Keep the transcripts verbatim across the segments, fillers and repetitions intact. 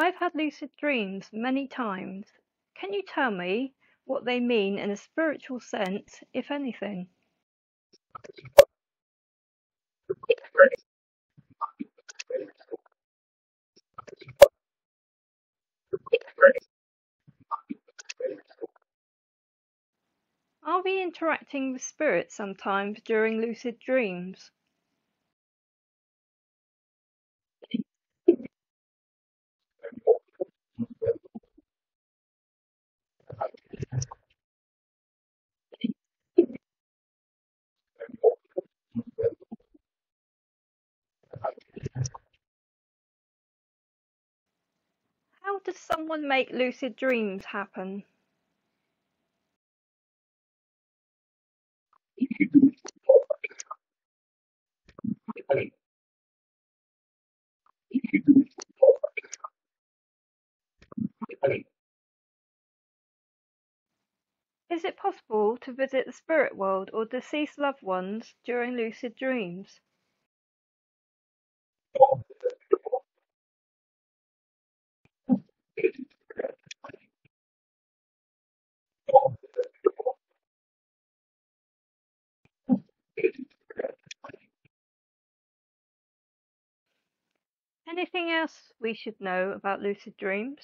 I've had lucid dreams many times. Can you tell me what they mean in a spiritual sense, if anything? Are we interacting with spirits sometimes during lucid dreams? How does someone make lucid dreams happen? Is it possible to visit the spirit world or deceased loved ones during lucid dreams? Anything else we should know about lucid dreams?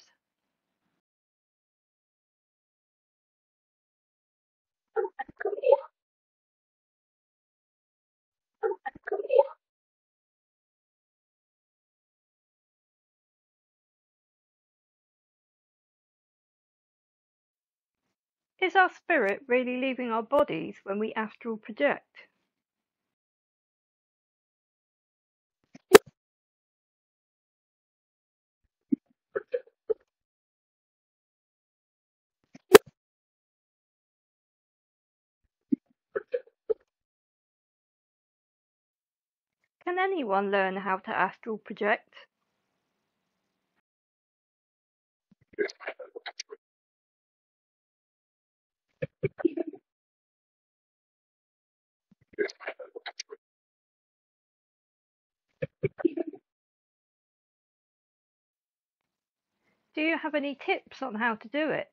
Is our spirit really leaving our bodies when we astral project? Can anyone learn how to astral project? Do you have any tips on how to do it?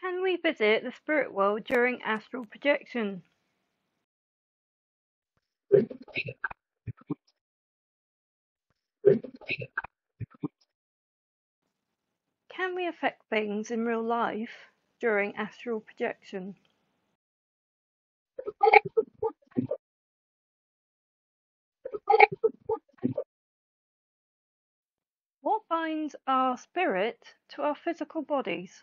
Can we visit the spirit world during astral projection? Can we affect things in real life during astral projection? What binds our spirit to our physical bodies?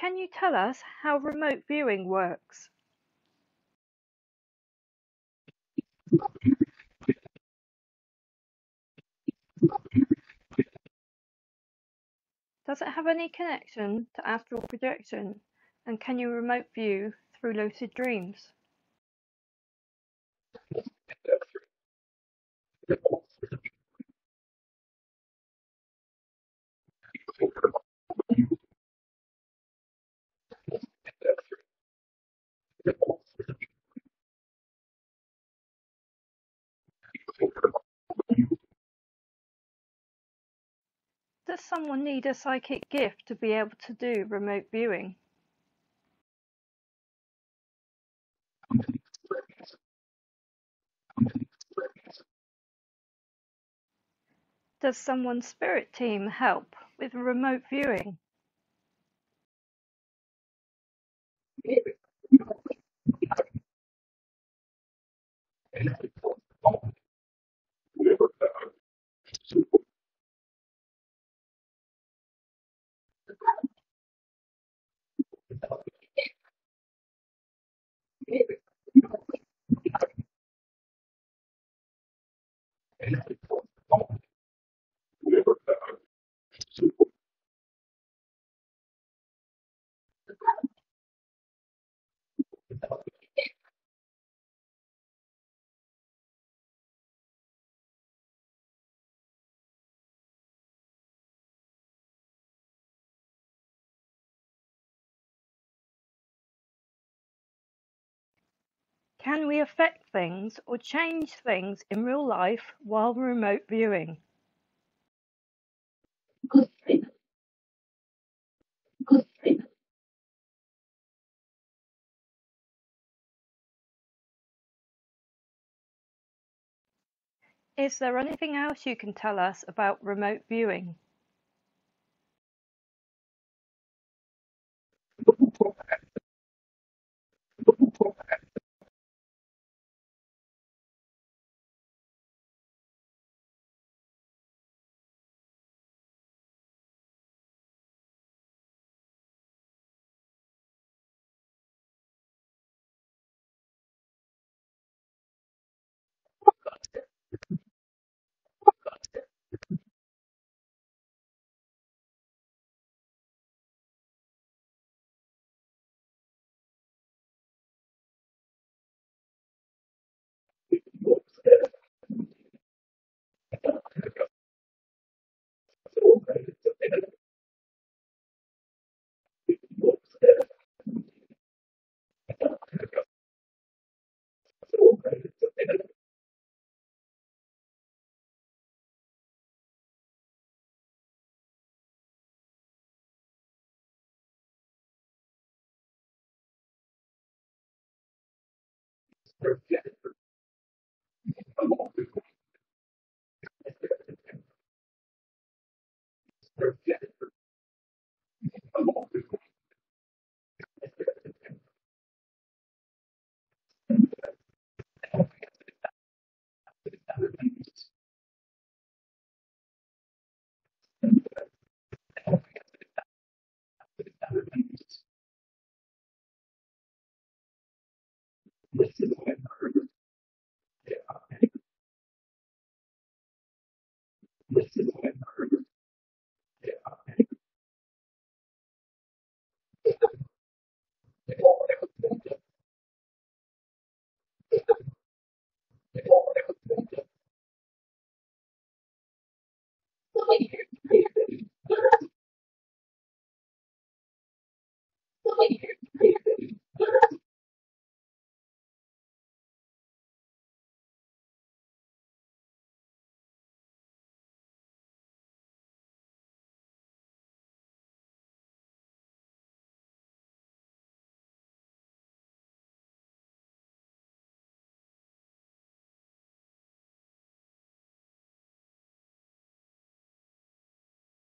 Can you tell us how remote viewing works? Does it have any connection to astral projection, and can you remote view through lucid dreams? Does someone need a psychic gift to be able to do remote viewing? Does someone's spirit team help with remote viewing? Can we affect things or change things in real life while remote viewing? Good thing. Good thing. Is there anything else you can tell us about remote viewing? This is what I've heard. Yeah. This is what I've heard. Yeah.